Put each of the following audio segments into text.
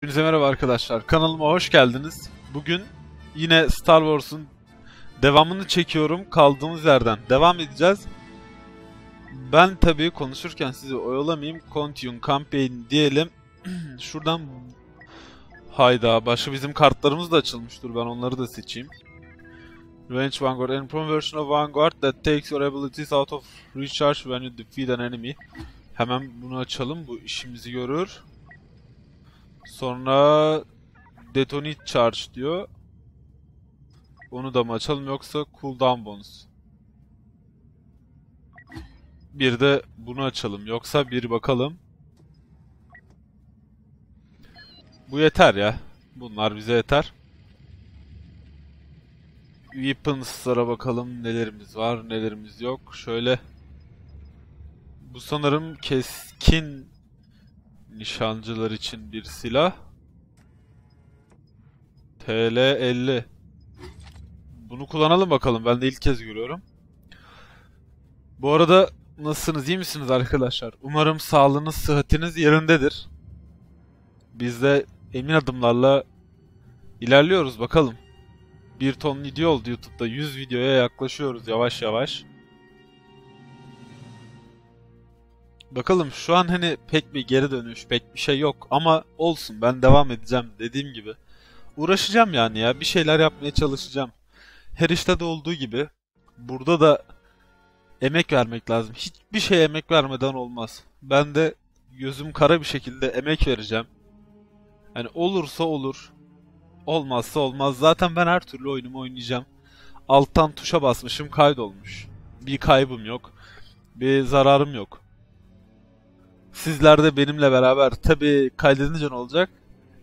Hepinize merhaba arkadaşlar, kanalıma hoş geldiniz. Bugün yine Star Wars'un devamını çekiyorum, kaldığımız yerden devam edeceğiz. Ben tabii konuşurken sizi oyalamayayım, Continue Campaign diyelim. Şuradan hayda, başka bizim kartlarımız da açılmıştır, ben onları da seçeyim. Revenge Vanguard, an improved version of Vanguard that takes your abilities out of recharge when you defeat an enemy. Hemen bunu açalım, bu işimizi görür. Sonra detonit charge diyor. Onu da mı açalım yoksa cooldown bonus. Bir de bunu açalım yoksa bir bakalım. Bu yeter ya. Bunlar bize yeter. Weapons'lara bakalım, nelerimiz var nelerimiz yok. Şöyle. Bu sanırım keskin nişancılar için bir silah. TL 50. Bunu kullanalım bakalım, ben de ilk kez görüyorum. Bu arada nasılsınız, iyi misiniz arkadaşlar? Umarım sağlığınız sıhhatiniz yerindedir. Biz de emin adımlarla ilerliyoruz bakalım. Bir ton video oldu YouTube'da, 100 videoya yaklaşıyoruz yavaş yavaş. Bakalım şu an hani pek bir geri dönüş, pek bir şey yok ama olsun, ben devam edeceğim dediğim gibi. Uğraşacağım yani ya, bir şeyler yapmaya çalışacağım. Her işte de olduğu gibi burada da emek vermek lazım. Hiçbir şeye emek vermeden olmaz. Ben de gözüm kara bir şekilde emek vereceğim. Yani olursa olur, olmazsa olmaz. Zaten ben her türlü oyunumu oynayacağım. Alttan tuşa basmışım, kaydolmuş. Bir kaybım yok, bir zararım yok. Sizler de benimle beraber, tabi kaydedince ne olacak?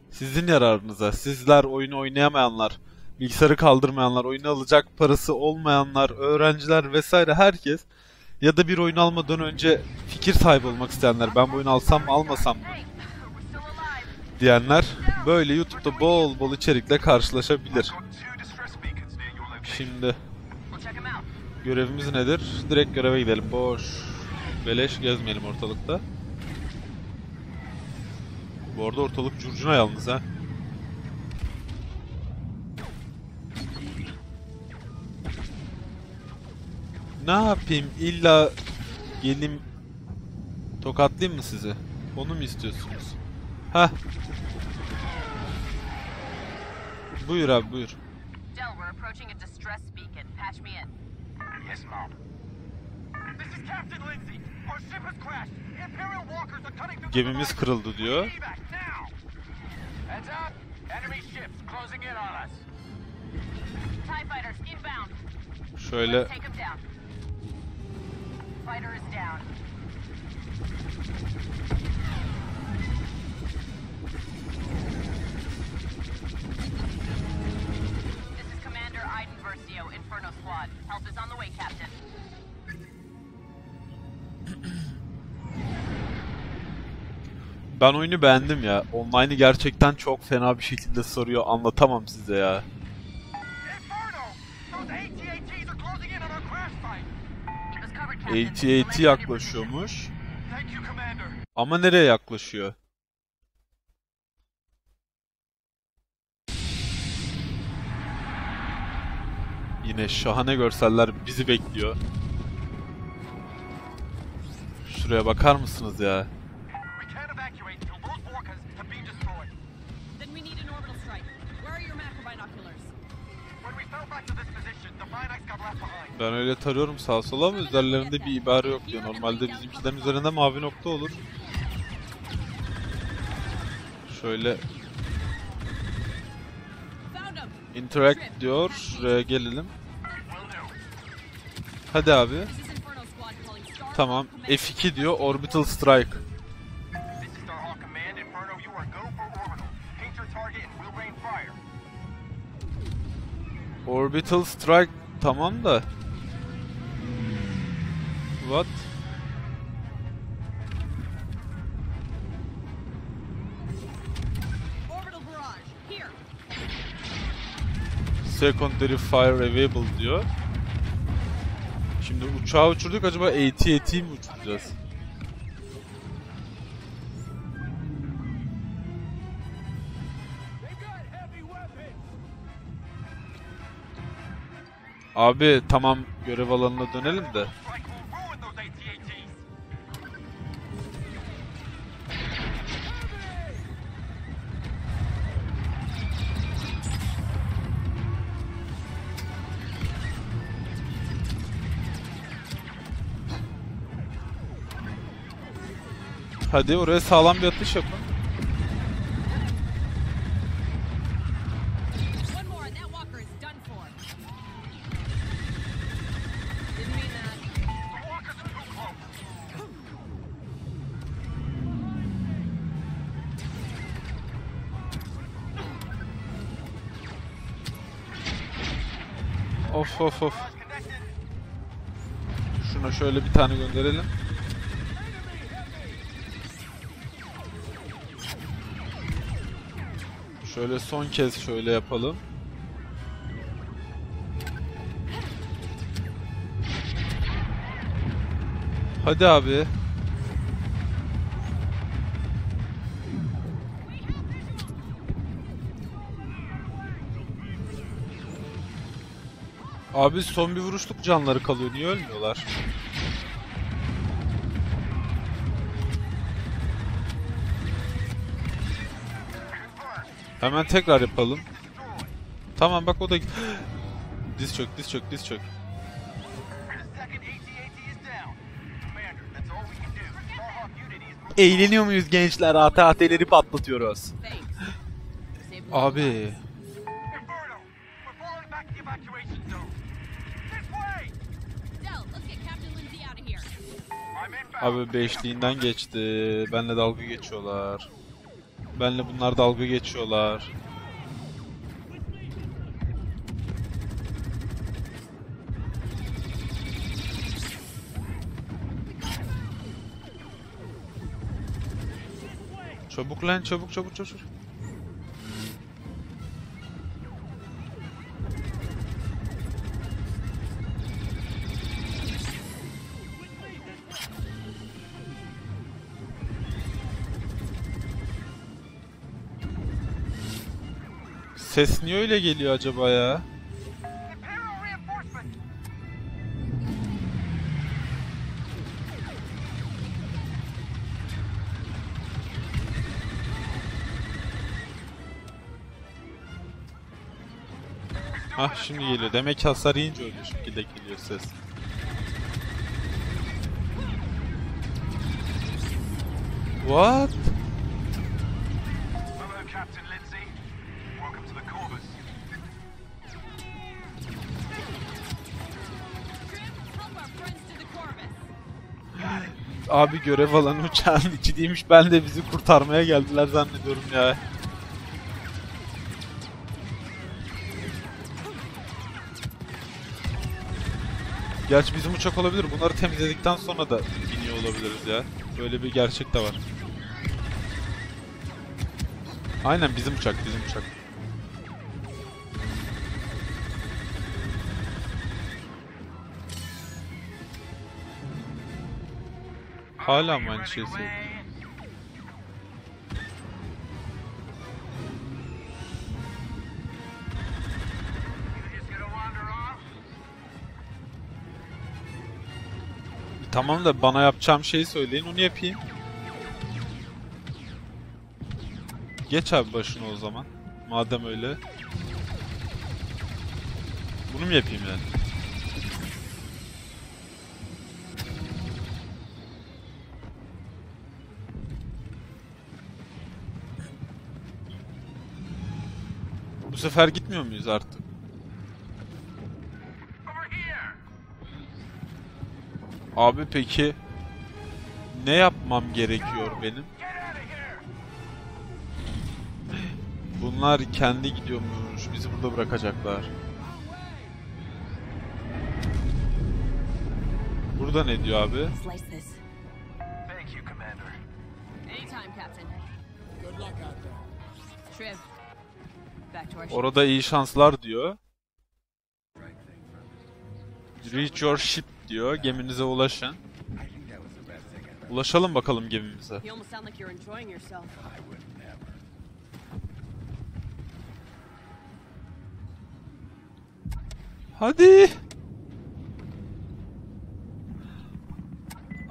Sizin yararınıza. Sizler, oyunu oynayamayanlar, bilgisayarı kaldırmayanlar, oyunu alacak parası olmayanlar, öğrenciler vesaire herkes. Ya da bir oyunu almadan önce fikir sahibi olmak isteyenler, ben bu oyunu alsam mı almasam mı diyenler böyle YouTube'da bol bol içerikle karşılaşabilir. Şimdi görevimiz nedir? Direkt göreve gidelim, boş beleş gezmeyelim ortalıkta. Bu arada ortalık curcuna yalnız ha. Ne yapayım, illa gelim tokatlayayım mı sizi? Onu mu istiyorsunuz? Hah. Buyur abi buyur. Gemimiz kırıldı diyor. Şöyle. Ben oyunu beğendim ya. Online'ı gerçekten çok fena bir şekilde soruyor. Anlatamam size ya. AT-AT yaklaşıyormuş. Ama nereye yaklaşıyor? Yine şahane görseller bizi bekliyor. Şuraya bakar mısınız ya? Ben öyle tarıyorum sağa sola ama üzerlerinde bir ibare yok diyor. Normalde bizimkilerin üzerinde mavi nokta olur. Şöyle. Interact diyor. Şuraya gelelim. Hadi abi. Tamam. F2 diyor. Orbital Strike. Orbital Strike tamam da. What? Secondary Fire Available diyor. Şimdi uçağı uçurduk, acaba AT-AT mi uçuracağız? Abi tamam, görev alanına dönelim de. Hadi oraya sağlam bir atış yapın. Of of of. Şuna şöyle bir tane gönderelim. Şöyle son kez şöyle yapalım. Hadi abi. Abi son bir vuruşluk canları kalıyor. Niye ölmüyorlar? Hemen tekrar yapalım. Tamam bak o da... Diz çök, diz çök, diz çök. Eğleniyor muyuz gençler? AT-AT'leri patlatıyoruz. Abi... Abi beşliğinden geçti. Benle dalga geçiyorlar. Benle bunlar dalga geçiyorlar. Çabuk lan, çabuk çabuk çabuk. Ses niye öyle geliyor acaba ya? Hah şimdi geliyor. Demek ki hasar yiyince öyle şekilde geliyor ses. What? Abi görev alanı uçağın içi değilmiş. Ben de bizi kurtarmaya geldiler zannediyorum ya. Gerçi bizim uçak olabilir. Bunları temizledikten sonra da biniyor olabiliriz ya. Böyle bir gerçek de var. Aynen bizim uçak, bizim uçak. Hala mı aynı şeyi söylüyor? Tamam da bana yapacağım şeyi söyleyin, onu yapayım. Geç abi başına o zaman. Madem öyle. Bunu mu yapayım yani? Bu sefer gitmiyor muyuz artık? Abi peki ne yapmam gerekiyor benim? Bunlar kendi gidiyormuş. Bizi burada bırakacaklar. Burada ne diyor abi? Orada iyi şanslar diyor. Reach your ship diyor. Geminize ulaşın. Ulaşalım bakalım gemimize. Hadi.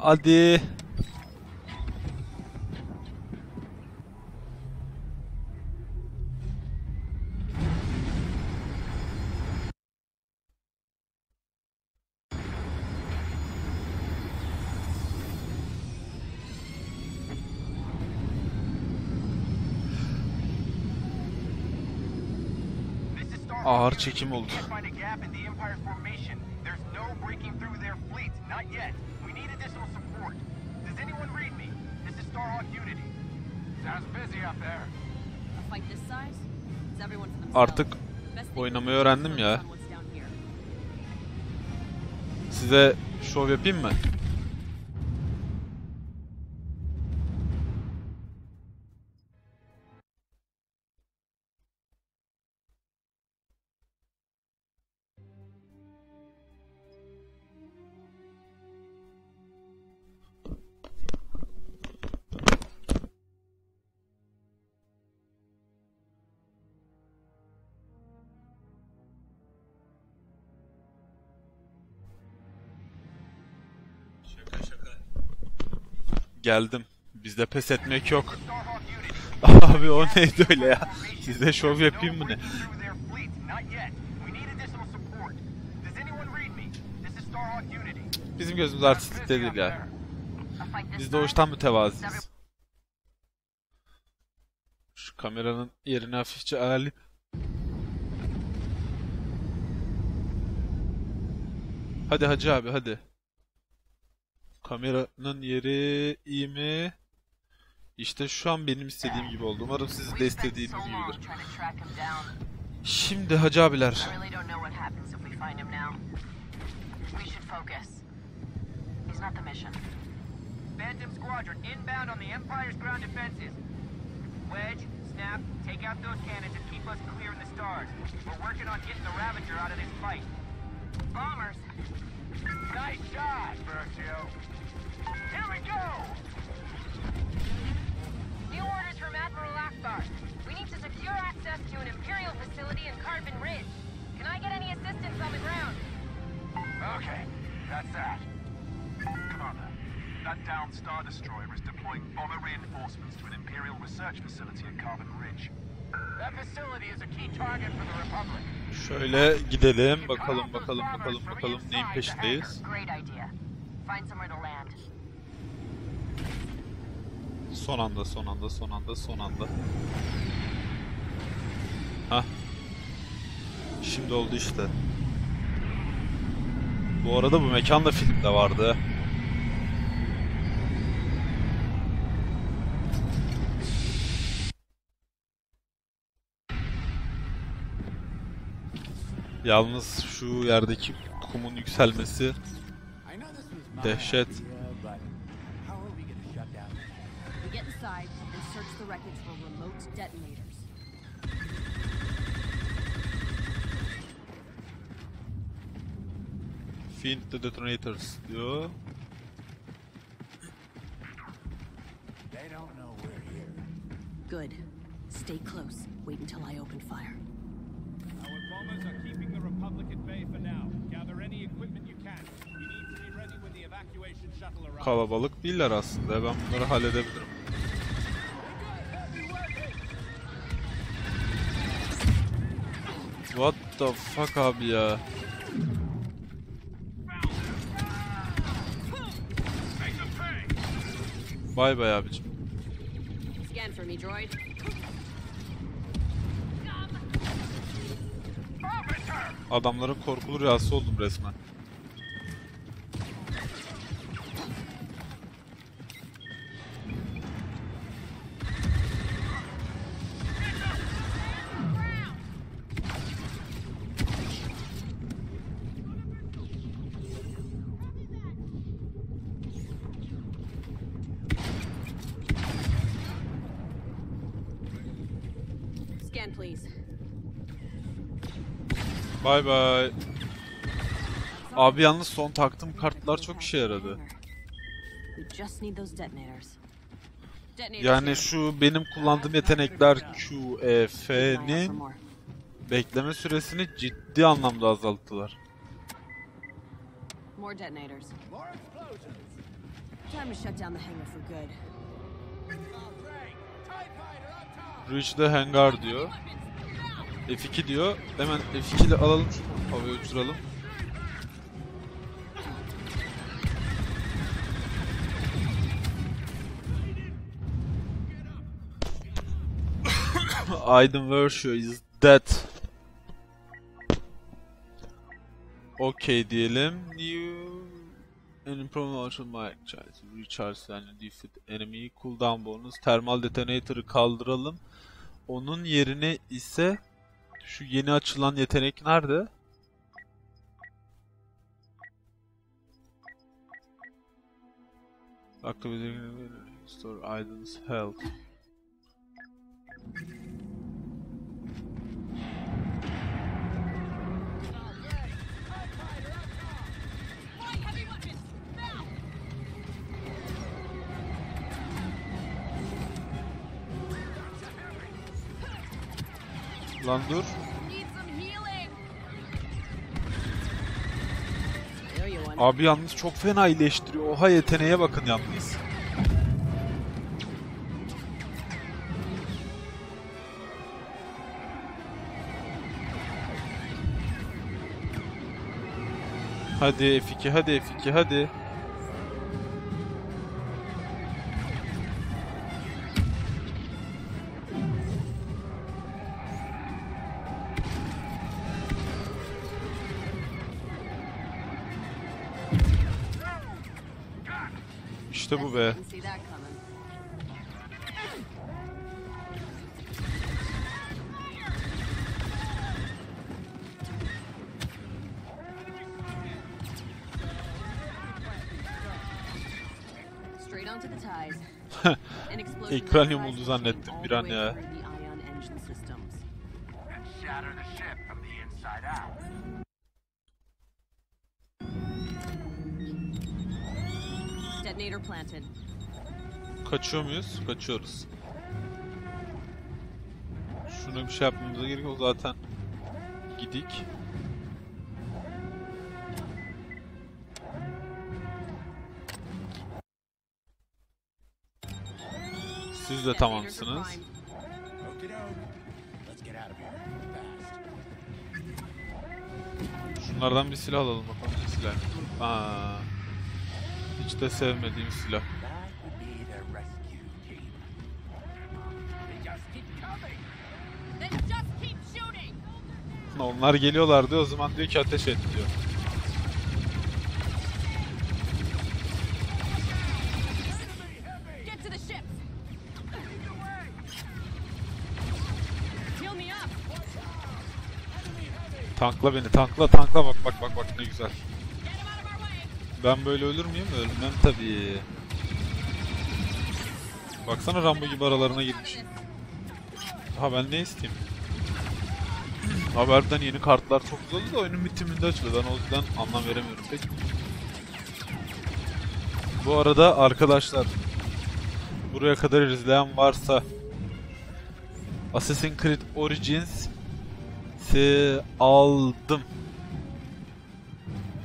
Hadi. Ağır çekim oldu. Artık oynamayı öğrendim ya. Size şov yapayım mı? Geldim. Bizde pes etmek yok. Abi o neydi öyle ya? Size şov yapayım mı ne? Bizim gözümüz artistlik değil ya. Biz doğuştan mütevaziyiz. Şu kameranın yerini hafifçe ayarlayayım. Hadi hacı abi hadi. Kameranın yeri iyi mi? İşte şu an benim istediğim gibi oldu. Umarım sizi de istediğiniz gibidir. Şimdi hacı abiler. Nice shot, Versio. Here we go! New orders from Admiral Akbar. We need to secure access to an Imperial facility in Carbon Ridge. Can I get any assistance on the ground? Okay, that's that. Commander, that downed Star Destroyer is deploying bomber reinforcements to an Imperial research facility at Carbon Ridge. That facility is a key target for the Republic. Şöyle gidelim, bakalım neyin peşindeyiz. Son anda. Hah. Şimdi oldu işte. Bu arada bu mekan da filmde vardı. Yalnız şu yerdeki kumun yükselmesi dehşet. Find the detonators diyor. Good. Stay close. Wait until I open fire. Kalabalık değiller aslında. Ben bunları halledebilirim. What the fuck abi ya? Bay bay abicim. Adamların korkulu rüyası oldum resmen. Bye bye. Abi yalnız son taktığım kartlar çok işe yaradı. Yani şu benim kullandığım yetenekler Q, E, F'nin bekleme süresini ciddi anlamda azalttılar. Time to shut down the hangar for good. Ridge'de hangar diyor. F2 diyor. Hemen F2 ile alalım. Havaya uçuralım. Aydın Versio is dead. Okay diyelim. You an impromptu açılma charge. Recharge yani defeat enemy cooldown bonus. Termal detonator'ı kaldıralım. Onun yerine ise şu yeni açılan yetenek nerede? Activate restore Aydın's health. Lan dur. Abi yalnız çok fena iyileştiriyor. Oha, yeteneğe bakın yalnız. Hadi F2, hadi F2, hadi. İşte bu be. Ekranyum oldu zannettim bir an ya. Kaçıyor muyuz? Kaçıyoruz. Şuna bir şey yapmamıza gerek yok zaten. Gidik. Siz de tamamsınız. Şunlardan bir silah alalım bakalım. Ne silah? Aa, hiç de sevmediğim silah. Onlar geliyorlardı, o zaman diyor ki ateş et diyor. Tankla beni, tankla, tankla, bak bak bak bak ne güzel. Ben böyle ölür müyüm? Ölmem tabii. Baksana Rambo gibi aralarına girmiş. Ha, ben ne isteyeyim? Haberden yeni kartlar çok güzel oldu da oyunun bitiminde açıldı. Ben o yüzden anlam veremiyorum pek. Bu arada arkadaşlar, buraya kadar izleyen varsa Assassin's Creed Origins'i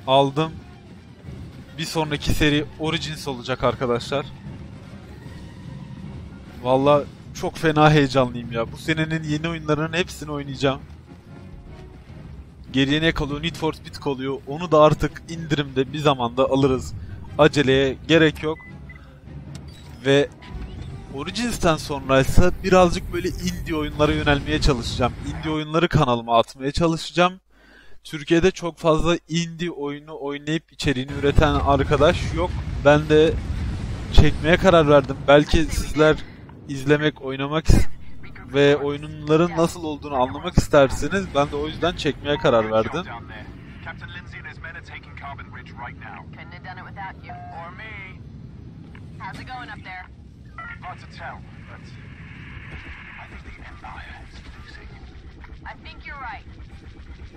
aldım. Bir sonraki seri Origins olacak arkadaşlar. Vallahi çok fena heyecanlıyım ya. Bu senenin yeni oyunlarının hepsini oynayacağım. Geriye ne kalıyor? Need for Speed kalıyor. Onu da artık indirimde bir zamanda alırız. Aceleye gerek yok. Ve Origins'ten sonraysa birazcık böyle indie oyunlara yönelmeye çalışacağım. Indie oyunları kanalıma atmaya çalışacağım. Türkiye'de çok fazla indie oyunu oynayıp içeriğini üreten arkadaş yok. Ben de çekmeye karar verdim. Belki sizler izlemek, oynamak ve oyunların nasıl olduğunu anlamak isterseniz, ben de o yüzden çekmeye karar verdim.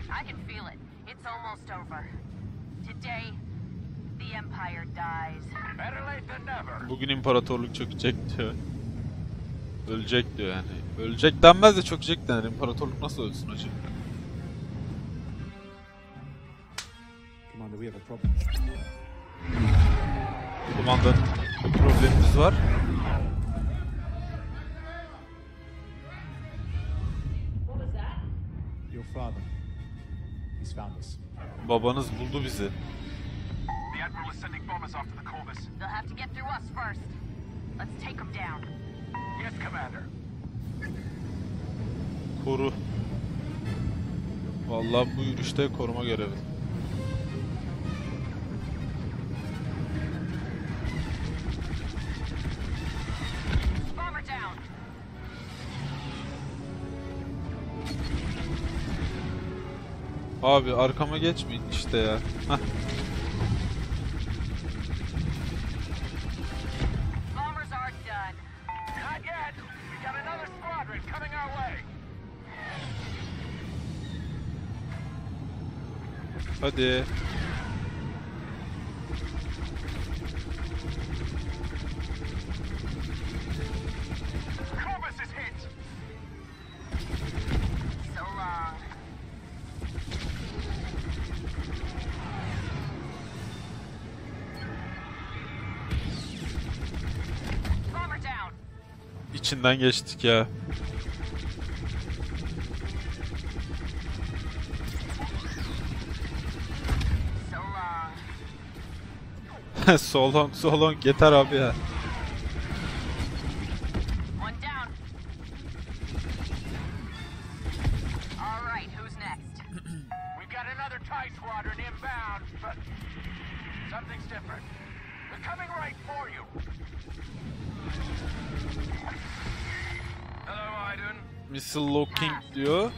I can feel it. It's almost over. Today, the Empire dies. Better late than never. Bugün imparatorluk çökecek diyor. Ölecek diyor yani. Ölecek denmez de çökecek denir. İmparatorluk nasıl ölsün acaba? Commander, we have a problem. kumanda problemimiz var. Babanız buldu bizi. Koru. Vallahi bu yürüyüşte koruma görevi. Abi arkama geçmeyin işte ya. Heh. Hadi. İçinden geçtik ya. so long yeter abi ya. Missile locking diyor.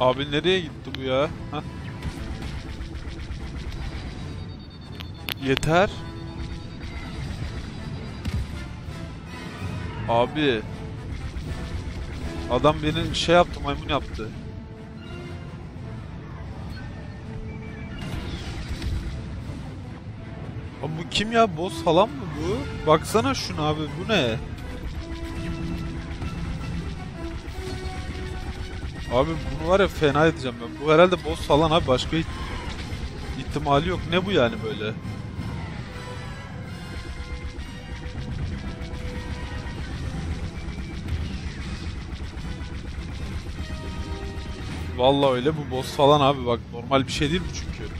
Abi nereye gitti bu ya? Heh. Yeter. Abi. Adam beni şey yaptı, maymun yaptı. Abi bu kim ya? Boss falan mı bu? Baksana şuna abi, bu ne? Abi bunu var ya, fena edeceğim ben. Bu herhalde boss falan abi, başka ihtimali yok. Ne bu yani böyle? Vallahi öyle, bu boss falan abi, bak normal bir şey değil bu çünkü.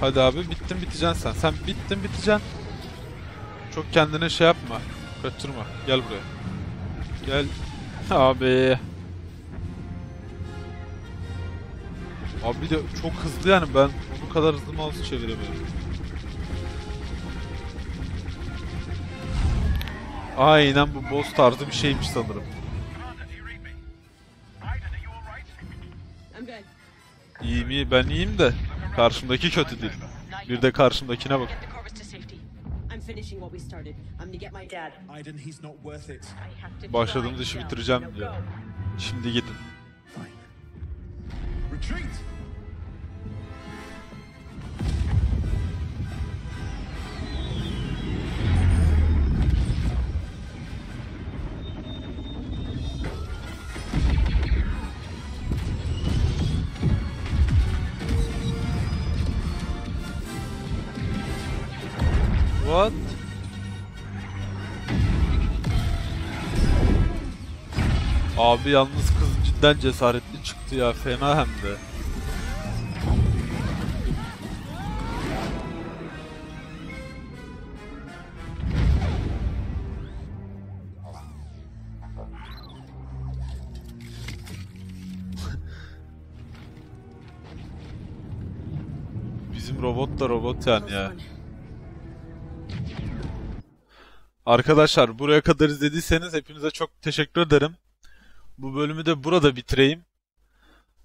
Hadi abi, bittin biteceksin sen. Sen bittin biteceksin. Çok kendine şey yapma. Kaçırma. Gel buraya. Gel. Abi. Abi de çok hızlı yani, ben bu kadar hızlı mouse çeviremiyorum. Aynen bu boss tarzı bir şeymiş sanırım. İyiyim iyi, ben iyiyim de. Karşımdaki kötü değil. Bir de karşımdakine bak. Başladığımız işi bitireceğim diyor. Şimdi gidin. What? Abi yalnız kız cidden cesaretli çıktı ya, fena hem de. Bizim robot da robot yani ya. Arkadaşlar, buraya kadar izlediyseniz hepinize çok teşekkür ederim. Bu bölümü de burada bitireyim.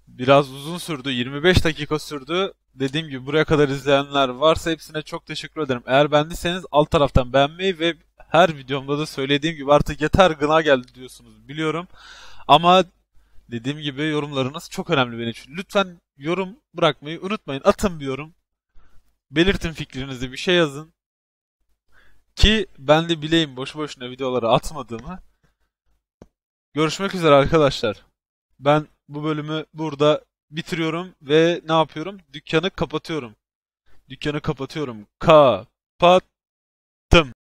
Biraz uzun sürdü. 25 dakika sürdü. Dediğim gibi buraya kadar izleyenler varsa hepsine çok teşekkür ederim. Eğer beğendiyseniz alt taraftan beğenmeyi ve her videomda da söylediğim gibi artık yeter gına geldi diyorsunuz biliyorum. Ama dediğim gibi yorumlarınız çok önemli benim için. Lütfen yorum bırakmayı unutmayın. Atın bir yorum. Belirtin fikrinizi, bir şey yazın. Ki ben de bileyim boşu boşuna videoları atmadığımı. Görüşmek üzere arkadaşlar. Ben bu bölümü burada bitiriyorum ve ne yapıyorum? Dükkanı kapatıyorum. Kapattım.